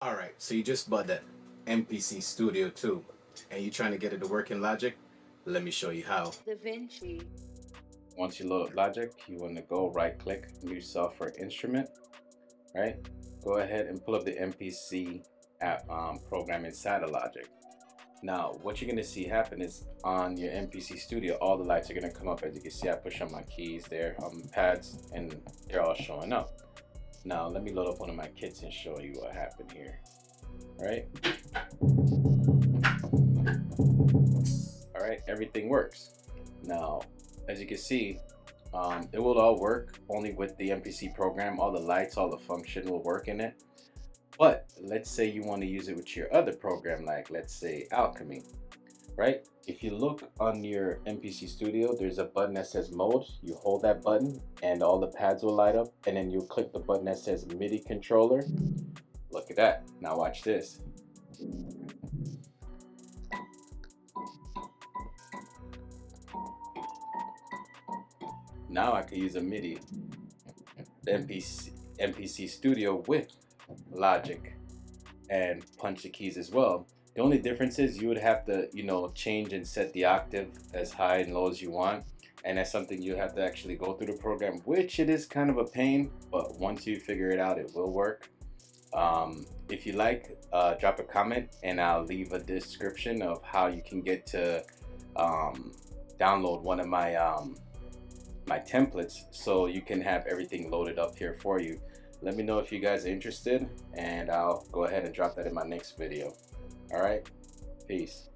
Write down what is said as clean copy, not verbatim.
Alright, so you just bought that MPC Studio 2 and you're trying to get it to work in Logic? Let me show you how. DaVinci. Once you load Logic, you want to go right click, new software instrument, right? Go ahead and pull up the MPC app program inside of Logic. Now, what you're going to see happen is on your MPC Studio, all the lights are going to come up. As you can see, I push on my keys there, pads, and they're all showing up. Now let me load up one of my kits and show you what happened here. All right, everything works. Now, as you can see, it will all work only with the MPC program. All the lights, all the function will work in it. But let's say you want to use it with your other program, like let's say Alchemy, right? If you look on your MPC Studio, there's a button that says mode. You hold that button and all the pads will light up, and then you click the button that says MIDI controller. Look at that. Now watch this. Now I can use a MIDI, the MPC Studio with Logic, and punch the keys as well. The only difference is you would have to, you know, change and set the octave as high and low as you want. And that's something you have to actually go through the program, which it is kind of a pain, but once you figure it out, it will work. If you like, drop a comment and I'll leave a description of how you can get to download one of my, my templates so you can have everything loaded up here for you. Let me know if you guys are interested and I'll go ahead and drop that in my next video. All right, peace.